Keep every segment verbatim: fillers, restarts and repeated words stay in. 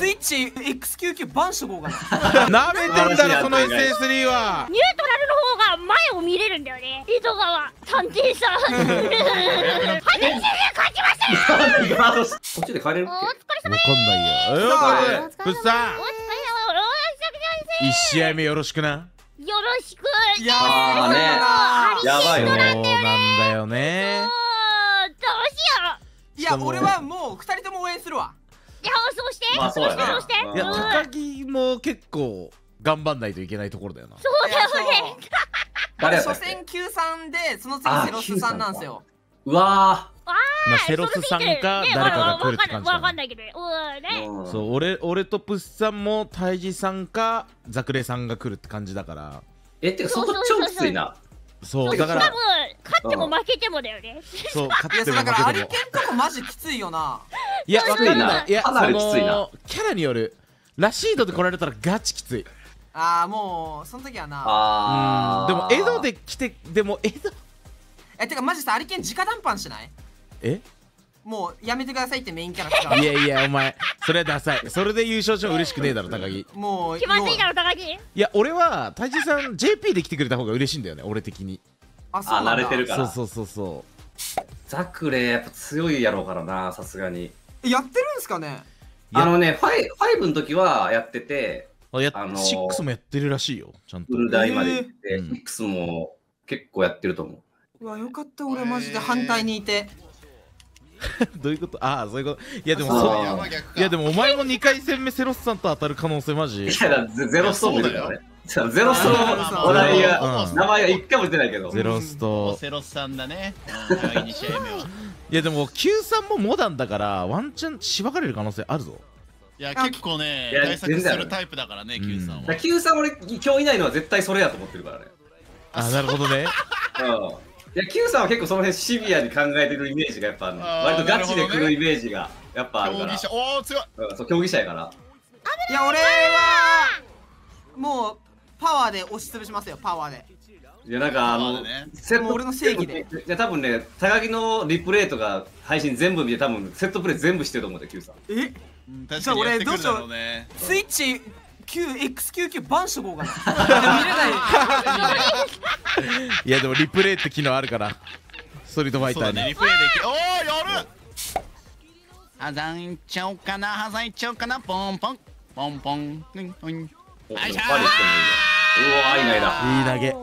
スイッチ エックスきゅうじゅうきゅう バンしとこうかな。舐めてんだろその エスエススリー は。ニュートラルの方が前を見れるんだよね。糸川探偵さん。私に勝ちました。こっちで帰れるっけ？お疲れ様です。わかんないよ。ぶっさ。一試合目よろしくな。よろしく。やばいよね。そうなんだよね。いや俺はもう二人とも応援するわ。いやそうしてそうしてそうして。いや高木も結構頑張んないといけないところだよな。そうだよね。あれ初戦きゅうさんでその次セロスさんなんですよ。うわあ。まあセロスさんか誰かが来るって感じだな。わかんないけどね。そう俺俺とプッさんもタイジさんかザクレさんが来るって感じだから。えってかそこ超きついな。そうだから。勝っても負けてもだよね。そう勝っても負けても。だからアリケンとかマジきついよな。いやわかんない。いやそのキャラによる。ラシードで来られたらガチきつい。ああもうその時はな。でもエドで来てでもエド。えてかマジさアリケン直談判しない？え？もうやめてくださいってメインキャラ使う。いやいやお前それダサい。それで優勝しても嬉しくねえだろ高木。もう気まずいだろ高木。いや俺はタイジさん ジェーピー で来てくれた方が嬉しいんだよね俺的に。あ、慣れてるから。そうそうそうそう。ザクレやっぱ強いやろうからな、さすがに。やってるんですかね。あのね、ファイブの時はやってて、やあのシックスもやってるらしいよ。ちゃんと。フル台まで行って、シックスも結構やってると思う。うわ、よかった、俺マジで反対にいて。どういうこと？ああ、そういうこと。いやでもそう。いやでもお前もにかい戦目セロスさんと当たる可能性マジ。いやゼロストーンだよね。ゼロストのお題が名前が一回も出てないけどゼロストセロスさんだね。いやでも キュースリー もモダンだからワンチャンしばかれる可能性あるぞ。いや結構ね対策するタイプだからね キュースリー は。 キュースリー 俺今日いないのは絶対それやと思ってるからね。あなるほどね。いや キュースリー は結構その辺シビアに考えてるイメージがやっぱあるの。割とガチで来るイメージがやっぱあるから。おお強い。そう競技者やから。いや俺はもうパワーで押し潰しますよ、パワーで。いや、なんか、あの、俺の正義で。いや、多分ね、高木のリプレイとか配信全部見て、多分セットプレイ全部してると思うんだよ、キューさん。え？確かにやってくるだろうね。スイッチ エックスきゅうじゅうきゅう バンしとこうかな。見れない。いや、でもリプレイって機能あるから、ストリートファイターに。リプレイできる。おー、やる！はざんいっちゃおうかな、はざんいっちゃおうかな、ポンポン、ポンポン、ポン。あいしゃー！うわいい投げ。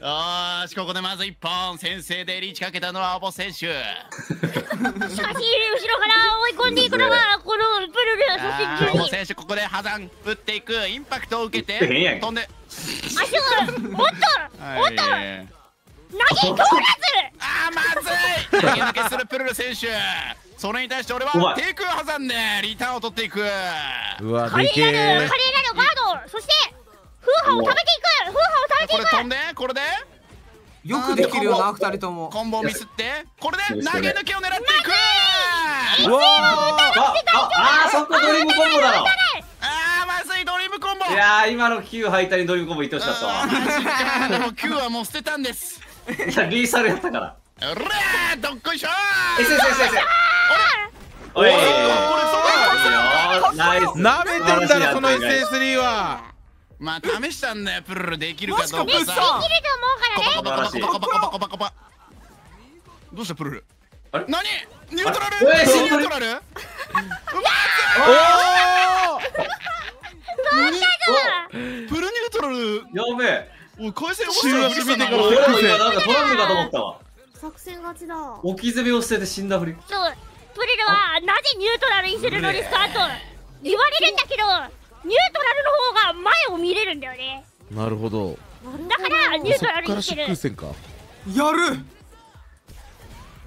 ああしここでまず一本先制でリーチかけたのはアボ選手。しかし後ろから追い込んでいくのはこのブルル。そしてアボ選手ここで破産打っていくインパクトを受けて飛んで。足をもっともっと投げ込むやつ。あまずい。投げ抜けするブルル選手。それに対して俺はテイク破産でリターンを取っていく。うわでけえ。カレーラのガードそして。風波を食べていく。風波を食べていく。これ飛んでこれでよくできるよなふたりとも。コンボミスってこれで投げ抜けを狙っていく。いちいは打たなくて大丈夫。ああそこドリームコンボだろ。ああまずいドリームコンボ。いや今のきゅう敗退にドリームコンボいってほしかったわ。でもきゅうはもう捨てたんです。リーサルやったからうれーどっこいしょー。おいこれそうなんですよ。なめてんだろその エスエススリー は。まあ試したんだよプルルできるかどうかさ。できると思うからね。コパコパコパコパコパ。どうしたプルル？あれ？何？ニュートラル？ニュートラル？うわあ！どうしたの？プルニュートラル。やべえ。おい回線落ちてる。俺も今なんかトラブルかと思ったわ。作戦勝ちだ。置き攻めを捨てて死んだふり。そう。プルルはなぜニュートラルにするのですかと言われるんだけど。ニュートラルの方が前を見れるんだよね。なるほど。だからニュートラルにしてる。そっから空戦か。やる。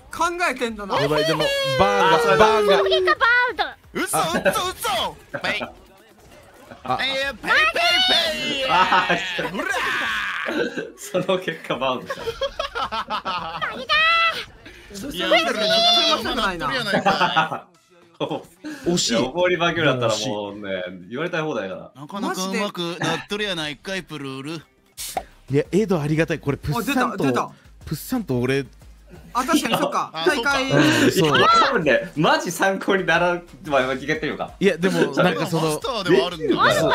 考えてんだな。やばいでもバーンがバーンが。攻撃かバーンと。うそうそうそ。ペイ。あペイペイペイ。ああ。うら。その結果バーンした。負けた。いやペイペイペイないな。惜しい。おぼりばきゅうだったらもうね言われたい放題だからなかなかうまくなっとるやないかいプルール。いやエドありがたい。これプッサンとプッサンと俺あ、確かにそっか。大会。多分ね、マジ参考にならん。いや、でも、なんかその。あるか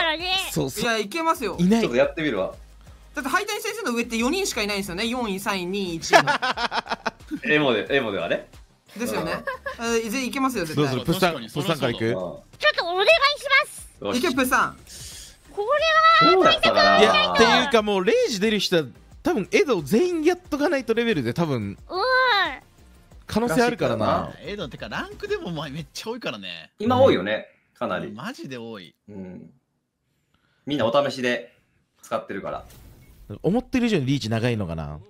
らね。いや、いけますよ。ちょっとやってみるわ。だって、ハイタニ先生の上ってよにんしかいないんですよね。よんい、さんい、にい、いちいの。エモで、エモではね。ですよね。いずれいけますよ、絶対。どうする、プッサン、プッサンからいく。ちょっとお願いします。いけ、プッサン。これは。いや、っていうか、もう、れいじ出る人は。多分エド全員やっとかないとレベルで多分可能性あるからな。エドってかランクでもめっちゃ多いからね。今多いよね、かなり。マジで多い。うん。みんなお試しで使ってるから。思ってる以上にリーチ長いのかな。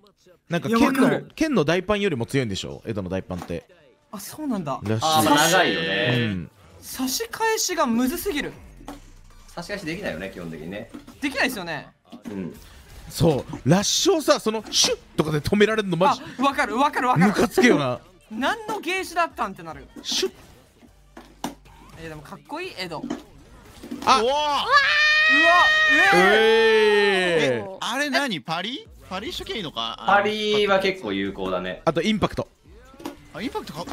なんか剣の剣の大パンよりも強いんでしょ、エドの大パンって。あ、そうなんだ。あ、長いよね。差し返しがむずすぎる。差し返しできないよね、基本的にね。できないですよね。うん。そう、ラッシュをさ、そのシュッとかで止められるのマジあ、わかるわかるわかる、ムカつけよな何のゲージだったんってなるシュッ。えー、でもかっこいいエド。あ、うわうわえー、あれ何、パリパリしときゃいいのか。パリは結構有効だね。あとインパクト。あ、インパクトか。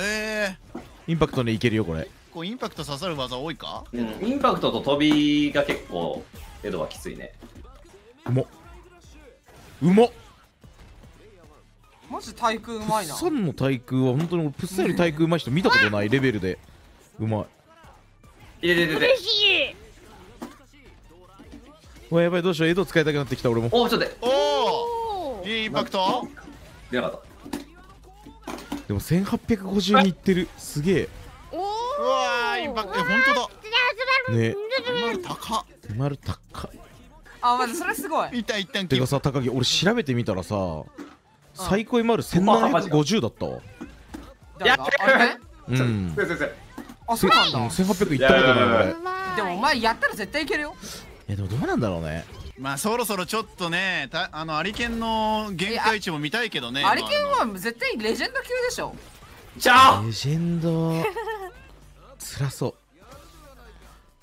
えー、インパクトね、いけるよこれ。結構インパクト刺さる技多いか。うん、インパクトと飛びが結構エドはきついね。うもうもマジ対空うまいな。プッサンの対空は本当にプッサンより対空うまい人見たことないレベルでうまい。いやいやいやいや、嬉しい。おやばい、どうしよう、エド使いたくなってきた俺も。お、ちょっとおー、いいインパクト出なかった。でもせんはっぴゃくごじゅうにいってる、すげえ。おー、うわ、インパクト本当だね。丸高丸高。あ、まずそれすごい。てかさ、高木、俺調べてみたらさ、最高今あるせんななひゃくごじゅうだったわ。やってる。うん。あ、そうなんだ。せんはっぴゃくいったことない俺。でもお前やったら絶対いけるよ。いやでもどうなんだろうね。まあそろそろちょっとね、あのアリケンの限界値も見たいけどね。アリケンは絶対レジェンド級でしょ。じゃあ。レジェンド。辛そう。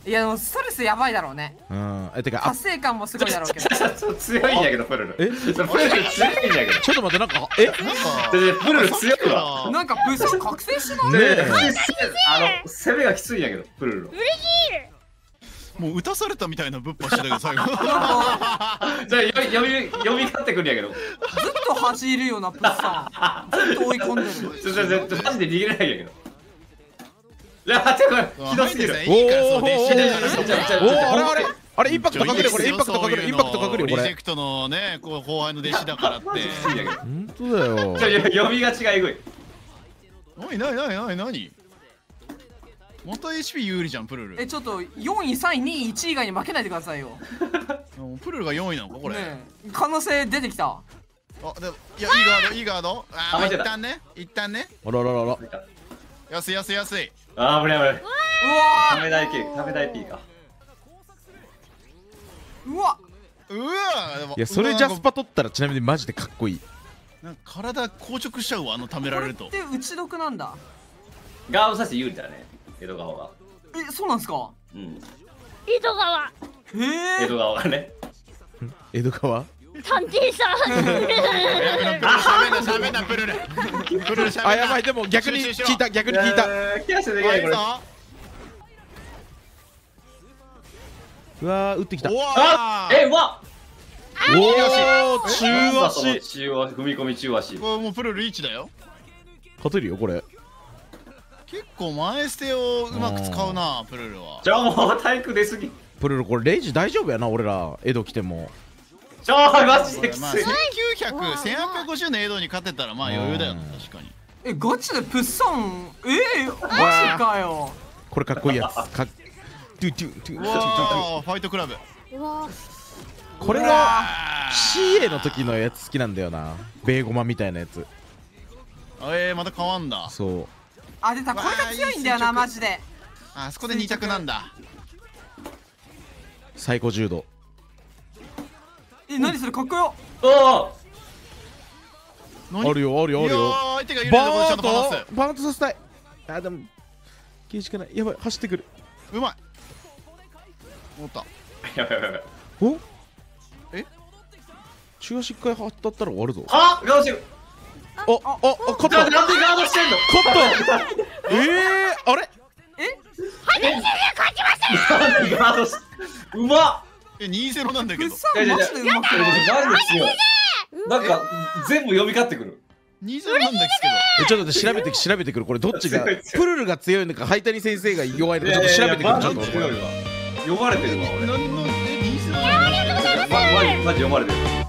いやでもストレスやばいだろうね。うん。え、てか達成感もすごいだろうけど。強いんだけどプルル。え？プルル強いんだけど。ちょっと待って、なんかえ？なんかプルル強いわ。なんか武装覚醒しない？ねえ。あの攻めがきついんだけどプルル。うれしい。もう打たされたみたいなぶっぱしてたけど最後。じゃあ呼び呼びかってくるんやけど。ずっと走るようなプッサン。ずっと追い込んでる。ちょちょちょマジで逃げないんだけど。いや、待って、これひどすぎる。おお、あれあれあれ、インパクトかける、これインパクトかける、インパクトかける、リジェクトのね、こう後輩の弟子だからって。本当だよ。ちょ、呼びがちがえぐい。おい、なになになになに。また エイチピー 有利じゃん、プルル。え、ちょっとよんい、さんい、にい、いちい以外に負けないでくださいよ。プルルがよんいなのか、これ。可能性出てきた。あ、でも、いや、いいガード、いいガード。ああ、一旦ね、一旦ね。あらららら。安い安い安い。ああ、危ない危ない。うわ、食べたい P、食べたい P か。うわ、うわ。いや、それジャスパ取ったらちなみにマジでかっこいい。なんか体硬直しちゃうわ、あのためられると。で、打ち毒なんだ。ガードさせて有利だね、江戸川が。え、そうなんですか。うん。江戸川。へえ。江戸川がね。江戸川。探偵さん。しゃべんなプルル。プルルしゃべんな。あ、やばい、でも逆に聞いた、逆に聞いた。うわー、打ってきた。え、わ。おお、中足。中足、踏み込み中足。これもうプルルリーチだよ。勝てるよこれ。結構前捨てをうまく使うなプルルは。じゃあもう体育出すぎ。プルルこれれいじ大丈夫やな俺ら江戸来ても。ちょー、マジできつい。せんきゅうひゃく、せんはっぴゃくごじゅうのエドに勝てたらまあ余裕だよな、確かに。え、ガチでプッサン、ええ、マジかよ。これかっこいいやつ。かっトゥトゥトゥトゥトゥトゥファイトクラブ。これが シーエー の時のやつ好きなんだよな、ベーゴマみたいなやつ。ええ、また変わんだ。そう、あ、出た。これが強いんだよなマジで。あそこでに択なんだ。最高柔道。え、何それ、かっこよ。ああ、あるよあるよあるよ。バーンとバーンとさせたい。あ、でもゲージかない。やばい、走ってくる。うまい。おった。やばいやばいやばい。お、え、中足いっかい当たったら終わるぞ。あっ、ガードしてる。お、お、お、コットン。なんでガードしてんの。コットン。ええ、あれ。え。はちじゅうびょう勝ちました。ガードし。うま。え、二ゼロなんだけど。いやいやいや。なんか強い。なんか全部呼びかってくる。二ゼロなんだけど。ちょっと調べて調べてくる。これどっちが。プルルが強いのか、ハイタニ先生が弱いのか、ちょっと調べてくる。ちょっと呼ばれてるわ。俺。何の。え、二ゼロ。ありがとうございます。マジ呼ばれてる。